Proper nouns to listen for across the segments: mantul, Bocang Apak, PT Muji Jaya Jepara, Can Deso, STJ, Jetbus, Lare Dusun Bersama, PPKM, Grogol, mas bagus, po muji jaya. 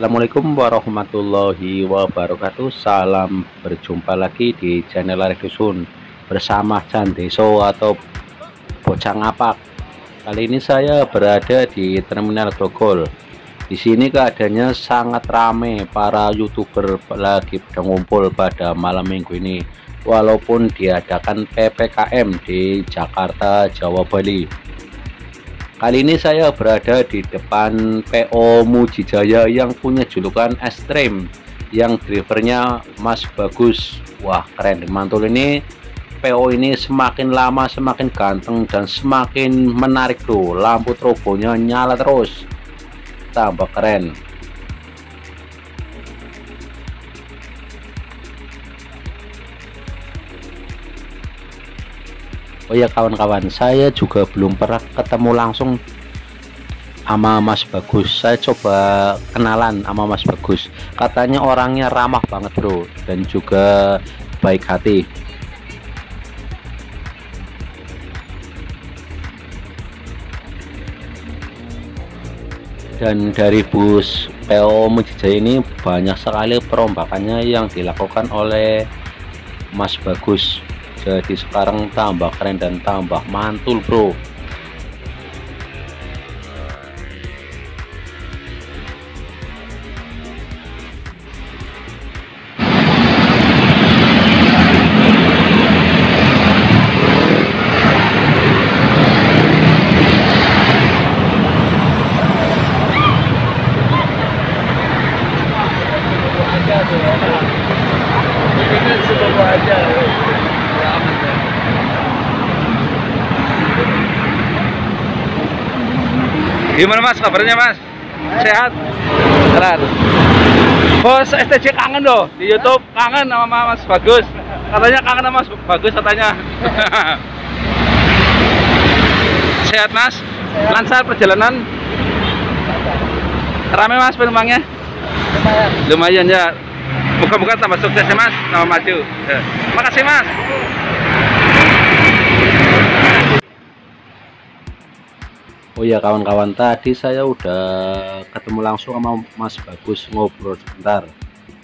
Assalamualaikum warahmatullahi wabarakatuh. Salam berjumpa lagi di channel Lare Dusun Bersama Can Deso atau Bocang Apak. Kali ini saya berada di terminal Grogol. Di sini keadaannya sangat ramai, para youtuber lagi berkumpul pada malam minggu ini walaupun diadakan PPKM di Jakarta, Jawa, Bali. Kali ini saya berada di depan PT Muji Jaya yang punya julukan Extreme, yang drivernya Mas Bagus. Wah, keren, mantul. Ini PO ini semakin lama semakin ganteng dan semakin menarik tuh. Lampu strobonya nyala terus, tambah keren. Oh ya kawan-kawan, saya juga belum pernah ketemu langsung sama Mas Bagus. Saya coba kenalan sama Mas Bagus. Katanya orangnya ramah banget bro, dan juga baik hati. Dan dari bus PO Muji Jaya ini banyak sekali perombakannya yang dilakukan oleh Mas Bagus. Jadi sekarang tambah keren dan tambah mantul bro. Gimana mas kabarnya mas? Sehat? Keren. Bos STJ kangen loh, di YouTube kangen sama Mas Bagus. Katanya kangen sama Mas Bagus katanya. Sehat mas? Lancar perjalanan? Ramai mas penumpangnya? Lumayan ya. Moga-moga tambah sukses ya mas, tambah maju. Makasih mas. Oh ya kawan-kawan, tadi saya udah ketemu langsung sama Mas Bagus, ngobrol sebentar.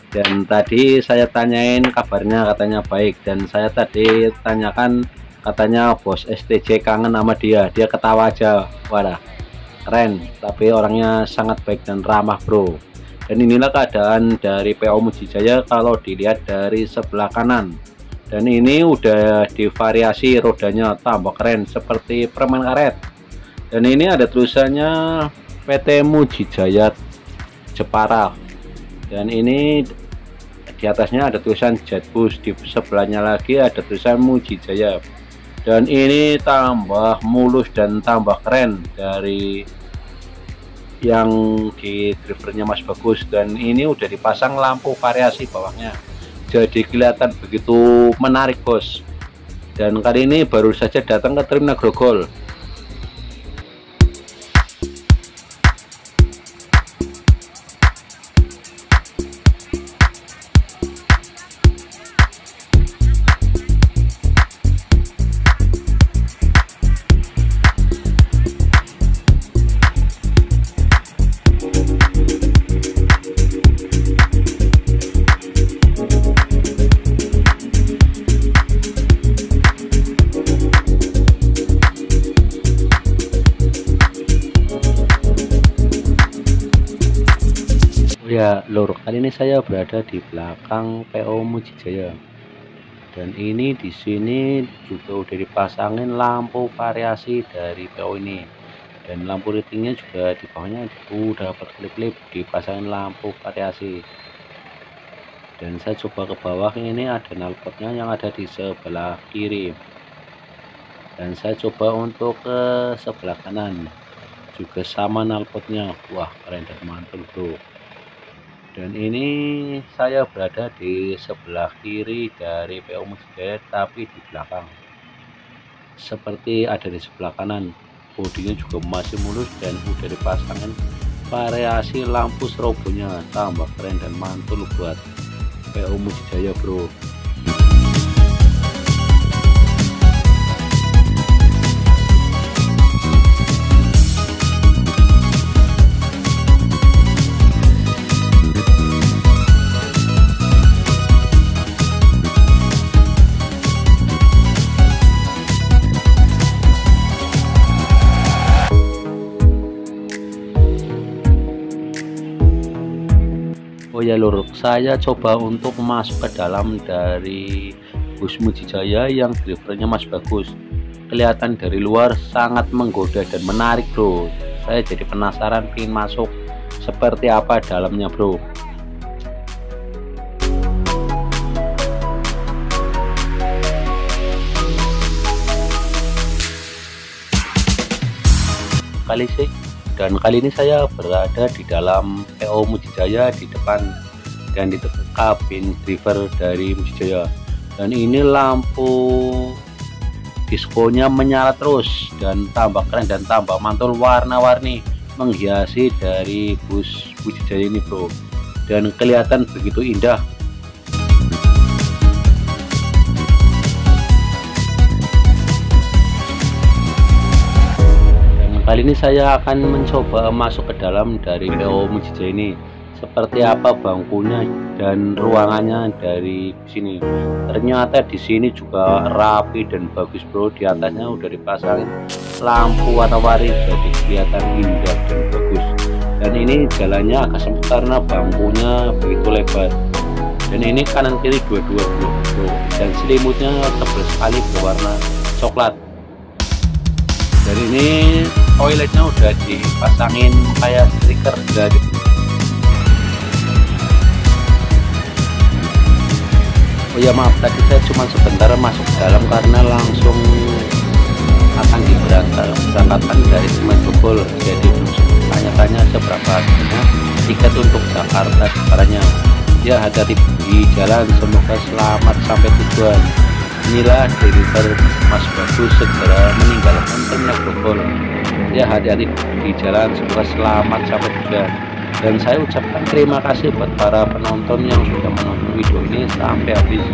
Dan tadi saya tanyain kabarnya, katanya baik. Dan saya tadi tanyakan, katanya bos STJ kangen sama dia. Dia ketawa aja, wadah keren. Tapi orangnya sangat baik dan ramah bro. Dan inilah keadaan dari PO Muji Jaya kalau dilihat dari sebelah kanan. Dan ini udah divariasi rodanya, tambah keren seperti permen karet. Dan ini ada tulisannya PT Muji Jaya Jepara. Dan ini di atasnya ada tulisan Jetbus, di sebelahnya lagi ada tulisan Muji Jaya. Dan ini tambah mulus dan tambah keren dari yang di drivernya Mas Bagus. Dan ini udah dipasang lampu variasi bawahnya, jadi kelihatan begitu menarik bos. Dan kali ini baru saja datang ke terminal Grogol. Ya lur, kali ini saya berada di belakang PO Muji Jaya. Dan ini di sini juga udah dipasangin lampu variasi dari PO ini. Dan lampu ratingnya juga di bawahnya udah berkelip-kelip dipasangin lampu variasi. Dan saya coba ke bawah, ini ada knalpotnya yang ada di sebelah kiri. Dan saya coba untuk ke sebelah kanan, juga sama knalpotnya. Wah keren dan mantul bro. Dan ini saya berada di sebelah kiri dari PO Muji Jaya, tapi di belakang seperti ada di sebelah kanan. Bodinya juga masih mulus dan udah dipasangkan variasi lampu strobonya, tambah keren dan mantul buat PO Muji Jaya bro. Oh ya lur, saya coba untuk masuk ke dalam dari bus Muji Jaya yang drivernya Mas Bagus. Kelihatan dari luar sangat menggoda dan menarik bro. Saya jadi penasaran ingin masuk seperti apa dalamnya bro. Dan kali ini saya berada di dalam PO Muji Jaya di depan dan di kabin driver dari Muji Jaya. Dan ini lampu diskonya menyala terus dan tambah keren dan tambah mantul, warna-warni menghiasi dari bus Muji Jaya ini bro, dan kelihatan begitu indah. Kali ini saya akan mencoba masuk ke dalam dari PO Muji Jaya ini, seperti apa bangkunya dan ruangannya dari sini. Ternyata di sini juga rapi dan bagus bro, di atasnya udah dipasangin lampu warna-warni jadi kelihatan indah dan bagus. Dan ini jalannya agak sempit karena bangkunya begitu lebar. Dan ini kanan kiri dua-dua bro, dan selimutnya tebal sekali berwarna coklat. Dan ini toiletnya udah dipasangin kayak stiker dari oh ya maaf, tadi saya cuma sebentar masuk ke dalam karena langsung akan diberangkatkan dari Grogol, jadi tanya-tanya seberapa harganya tiket untuk Jakarta sekarangnya. Ya hati-hati di jalan, semoga selamat sampai tujuan. Inilah driver Mas Bagus segera meninggalkan terminal Grogol. Ya hati-hati di jalan, semoga selamat sampai tujuan. Dan saya ucapkan terima kasih buat para penonton yang sudah menonton video ini sampai habis.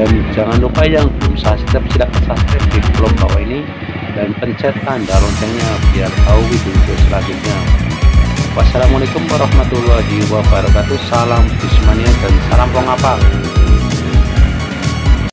Dan jangan lupa yang belum subscribe silahkan subscribe di kolom bawah ini dan pencet tanda loncengnya biar tahu video selanjutnya. Wassalamualaikum warahmatullahi wabarakatuh. Salam Bismania dan salam Bocang Apak.